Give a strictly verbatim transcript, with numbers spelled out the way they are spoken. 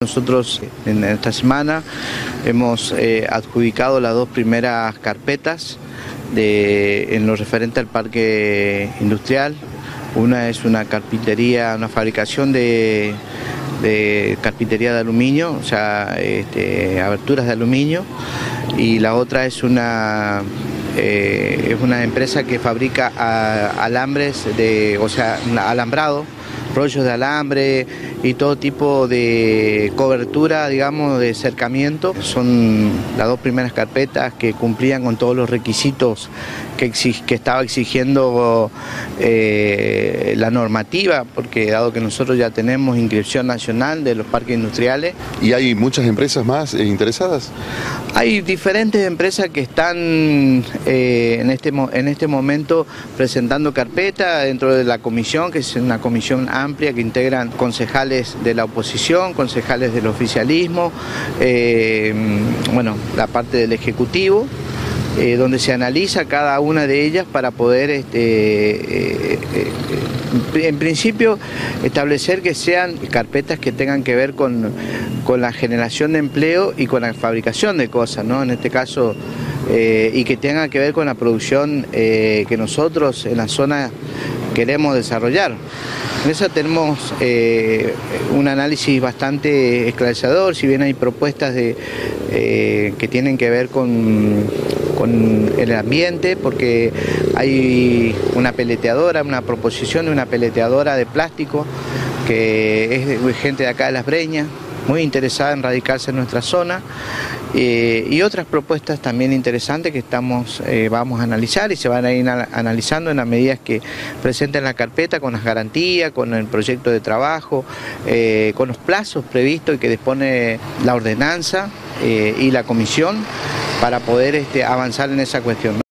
Nosotros en esta semana hemos eh, adjudicado las dos primeras carpetas de, en lo referente al parque industrial. Una es una carpintería, una fabricación de, de carpintería de aluminio, o sea, este, aberturas de aluminio, y la otra es una, eh, es una empresa que fabrica a, alambres, de, o sea, alambrado, rollos de alambre y todo tipo de cobertura, digamos, de cercamiento. Son las dos primeras carpetas que cumplían con todos los requisitos que, exig que estaba exigiendo eh, la normativa, porque dado que nosotros ya tenemos inscripción nacional de los parques industriales. ¿Y hay muchas empresas más interesadas? Hay diferentes empresas que están eh, en, este, en este momento presentando carpeta dentro de la comisión, que es una comisión amplia que integran concejales de la oposición, concejales del oficialismo, eh, bueno, la parte del Ejecutivo, eh, donde se analiza cada una de ellas para poder, este, eh, eh, en principio, establecer que sean carpetas que tengan que ver con, con la generación de empleo y con la fabricación de cosas, ¿no? En este caso, eh, y que tengan que ver con la producción eh, que nosotros en la zona queremos desarrollar. En esa tenemos eh, un análisis bastante esclarecedor, si bien hay propuestas de, eh, que tienen que ver con, con el ambiente, porque hay una peleteadora, una proposición de una peleteadora de plástico, que es de gente de acá de Las Breñas, muy interesada en radicarse en nuestra zona, eh, y otras propuestas también interesantes que estamos, eh, vamos a analizar y se van a ir analizando en las medidas que presenten la carpeta, con las garantías, con el proyecto de trabajo, eh, con los plazos previstos y que dispone la ordenanza eh, y la comisión para poder este, avanzar en esa cuestión, ¿no?